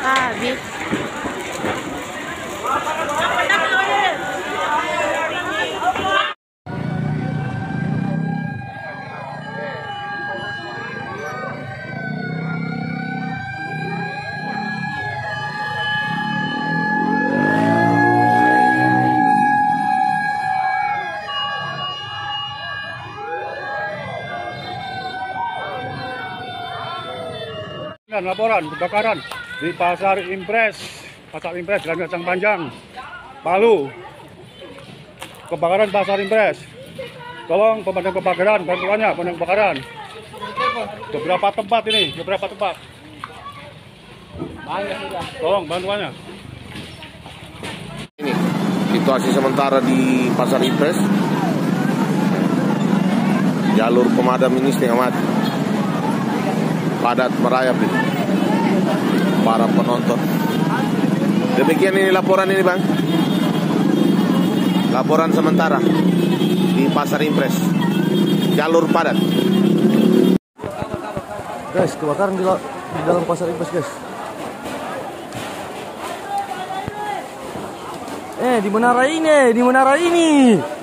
Habis. Dan laporan kebakaran di Pasar Inpres Jalan Kacang Panjang, Palu. Kebakaran Pasar Inpres. Tolong pemadam kebakaran, bantuannya pemadam kebakaran. Beberapa tempat. Tolong bantuannya. Ini situasi sementara di Pasar Inpres. Jalur pemadam ini setengah mati. Padat merayap nih para penonton. Demikian ini laporan ini, Bang. Laporan sementara di Pasar Inpres. Jalur padat. Guys, kebakaran di dalam Pasar Inpres, guys. Di menara ini.